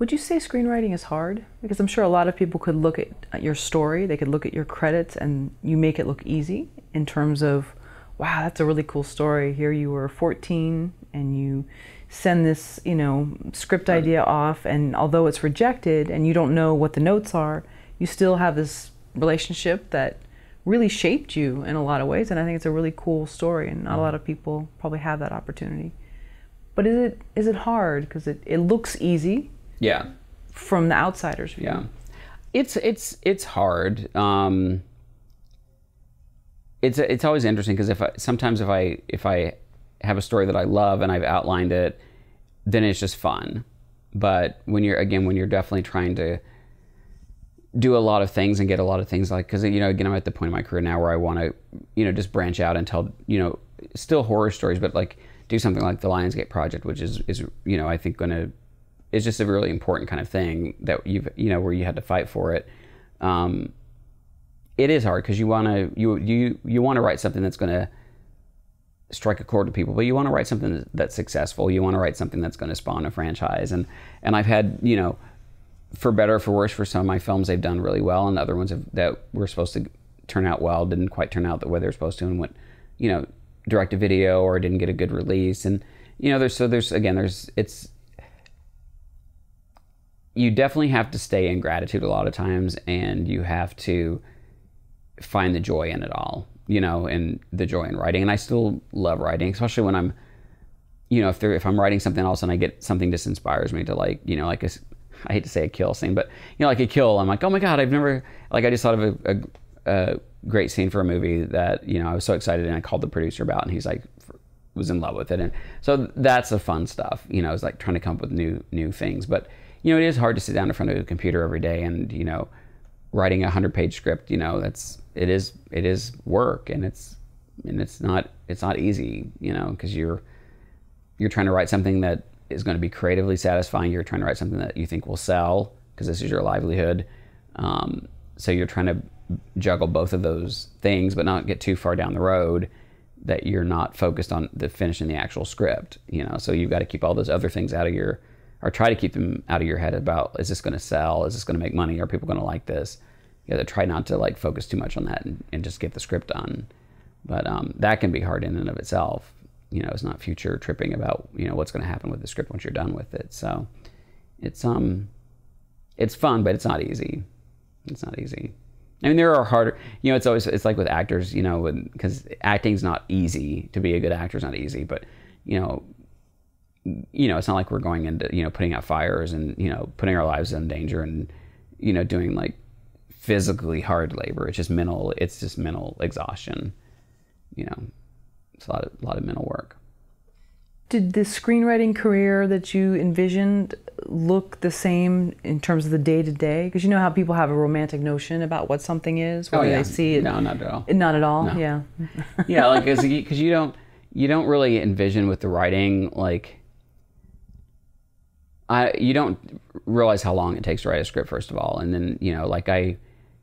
Would you say screenwriting is hard? Because I'm sure a lot of people could look at your story, they could look at your credits, and you make it look easy in terms of, wow, that's a really cool story. Here you were 14 and you send this, script idea off, and although it's rejected and you don't know what the notes are, you still have this relationship that really shaped you in a lot of ways, and I think it's a really cool story, and not a lot of people probably have that opportunity. But is it hard? Because it looks easy. Yeah, from the outsider's view. Yeah, it's hard. It's always interesting, because sometimes if I have a story that I love and I've outlined it, then it's just fun. But when you're definitely trying to do a lot of things and get a lot of things, like, because again, I'm at the point in my career now where I want to just branch out and tell still horror stories, but like do something like the Lionsgate project, which is I think going to. It's just a really important kind of thing that where you had to fight for it. It is hard, because you want to write something that's going to strike a chord to people, but you want to write something that's successful. You want to write something that's going to spawn a franchise. And I've had, for better or for worse, for some of my films they've done really well, and other ones that were supposed to turn out well didn't quite turn out the way they were supposed to, and went, direct to video or didn't get a good release. And you definitely have to stay in gratitude a lot of times, and you have to find the joy in it all, and the joy in writing. And I still love writing, especially when I'm, if I'm writing something else and I get something that inspires me to, like, I hate to say a kill scene, but, like a kill, I'm like, oh my God, I've never, I just thought of a great scene for a movie that, I was so excited, and I called the producer about, and he's like, was in love with it. And so that's the fun stuff, it's like trying to come up with new things. But it is hard to sit down in front of a computer every day and, writing a 100-page script, it is work, and it's not easy, because you're trying to write something that is going to be creatively satisfying. You're trying to write something that you think will sell, because this is your livelihood. So you're trying to juggle both of those things, but not get too far down the road that you're not focused on the finishing the actual script, So you've got to keep all those other things out of your, or try to keep them out of your head about, is this going to sell? Is this going to make money? Are people going to like this? You gotta try not to focus too much on that, and just get the script done. But that can be hard in and of itself. It's not future tripping about, what's going to happen with the script once you're done with it. So it's fun, but it's not easy. It's not easy. I mean, there are harder, it's like with actors, because acting's not easy. To be a good actor is not easy, but, it's not like we're going into, putting out fires and, putting our lives in danger and, doing like physically hard labor. It's just mental exhaustion. It's a lot of mental work. Did the screenwriting career that you envisioned look the same in terms of the day-to-day? Because you know how people have a romantic notion about what something is, whether they see it. No, not at all. Not at all, no. Yeah. Yeah, like, because you don't really envision with the writing, like, you don't realize how long it takes to write a script, first of all. And then,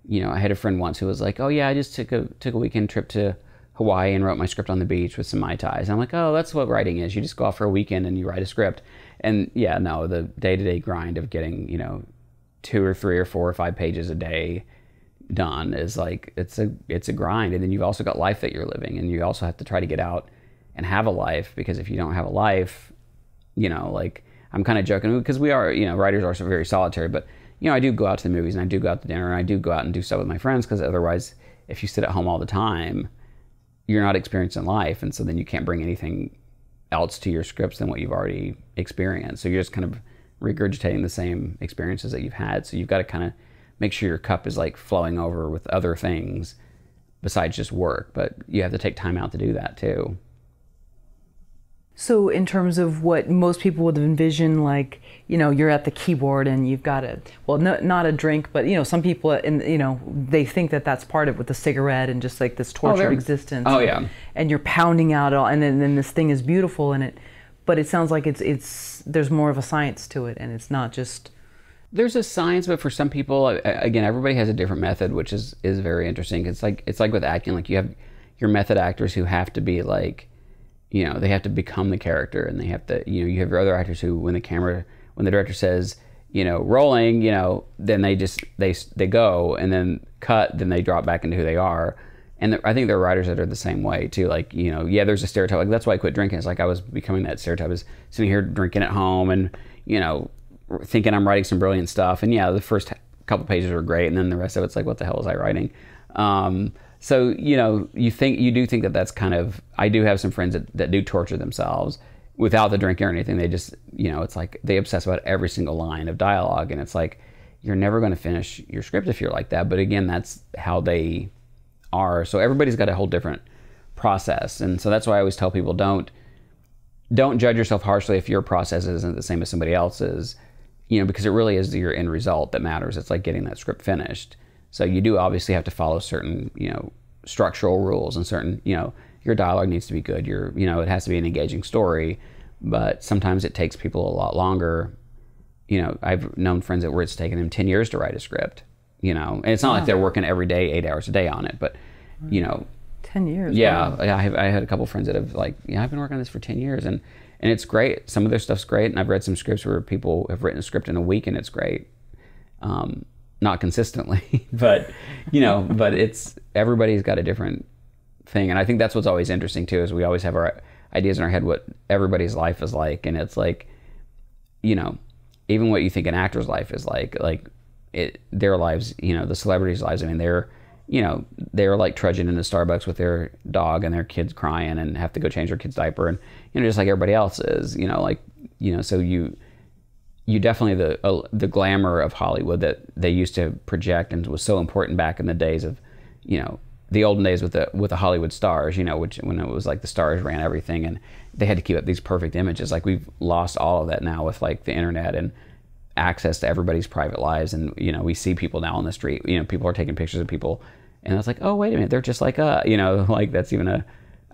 I had a friend once who was like, oh yeah, I just took a weekend trip to Hawaii and wrote my script on the beach with some Mai Tais. And I'm like, oh, that's what writing is. You just go off for a weekend and you write a script. And yeah, no, the day-to-day grind of getting, 2 or 3 or 4 or 5 pages a day done is like, it's a grind. And then you've also got life that you're living, and you also have to try to get out and have a life, because if you don't have a life, like, I'm kind of joking, because we are, writers are so very solitary, but, I do go out to the movies, and I do go out to dinner, and I do go out and do stuff with my friends, because otherwise, if you sit at home all the time, you're not experiencing life, and so then you can't bring anything else to your scripts than what you've already experienced. So you're just kind of regurgitating the same experiences that you've had, so you've got to kind of make sure your cup is like flowing over with other things besides just work, but you have to take time out to do that too. So in terms of what most people would envision, like, you're at the keyboard and you've got a, well, no, not a drink, but, some people, they think that that's part of, with the cigarette and just like this torture of existence. Oh, yeah. And you're pounding out all, and then this thing is beautiful in it, but it sounds like there's more of a science to it, and it's not just. There's a science, but for some people, again, everybody has a different method, which is very interesting. It's like with acting, like, you have your method actors who have to be like, they have to become the character, and they have to, you have your other actors who, when the director says, you know, rolling, you know, then they just, they go and then cut, then they drop back into who they are. And I think there are writers that are the same way too. Like, you know, yeah, there's a stereotype. Like, that's why I quit drinking. It's like I was becoming that stereotype, is sitting here drinking at home and, you know, thinking I'm writing some brilliant stuff. And yeah, the first couple pages are great. And then the rest of it's like, what the hell was I writing? So, you know, you do think that that's kind of, I do have some friends that do torture themselves without the drink or anything. They just, you know, it's like they obsess about every single line of dialogue. And it's like, you're never going to finish your script if you're like that. But again, that's how they are. So everybody's got a whole different process, and so that's why I always tell people, don't judge yourself harshly if your process isn't the same as somebody else's, you know, because it really is your end result that matters. It's like getting that script finished. So you do obviously have to follow certain, you know, structural rules and certain, you know, your dialogue needs to be good, your, you know, it has to be an engaging story, but sometimes it takes people a lot longer. You know, I've known friends that where it's taken them 10 years to write a script. You know, and it's not like they're working every day, 8 hours a day on it, but, you know. 10 years. Yeah, wow. I had a couple friends that have like, yeah, I've been working on this for 10 years, and it's great. Some of their stuff's great, and I've read some scripts where people have written a script in a week, and it's great. Not consistently, but, you know, but it's, everybody's got a different thing, and I think that's what's always interesting, too, is we always have our ideas in our head what everybody's life is like, and it's like, you know, even what you think an actor's life is like, their lives, you know, the celebrities' lives. I mean, they're, you know, they're like trudging into Starbucks with their dog and their kids crying and have to go change their kid's diaper, and, you know, just like everybody else is, you know, like, you know, so you definitely, the glamour of Hollywood that they used to project and was so important back in the days of, you know, the olden days with the Hollywood stars, you know, which when it was like the stars ran everything and they had to keep up these perfect images. Like, we've lost all of that now with like the internet and access to everybody's private lives, and, you know, we see people now on the street, you know, people are taking pictures of people, and it's like, oh, wait a minute, they're just like you know, like, that's even a,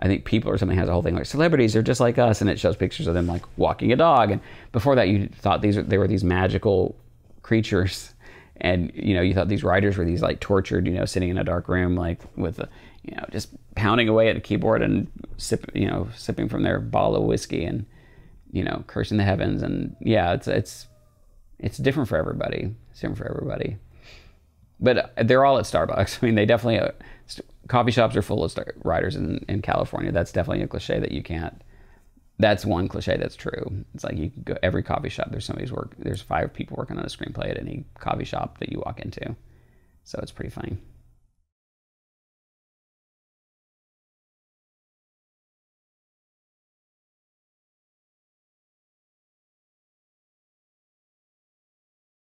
I think People or something has a whole thing like, celebrities are just like us, and it shows pictures of them like walking a dog, and before that you thought they were these magical creatures, and, you know, you thought these writers were these like tortured, you know, sitting in a dark room like with a, you know, just pounding away at a keyboard and sipping from their bottle of whiskey and, you know, cursing the heavens, and yeah, it's different for everybody. It's different for everybody. But they're all at Starbucks. I mean, they definitely... coffee shops are full of writers in California. That's definitely a cliche that you can't... That's one cliche that's true. It's like you can go... Every coffee shop, there's somebody's work... There's 5 people working on a screenplay at any coffee shop that you walk into. So it's pretty funny.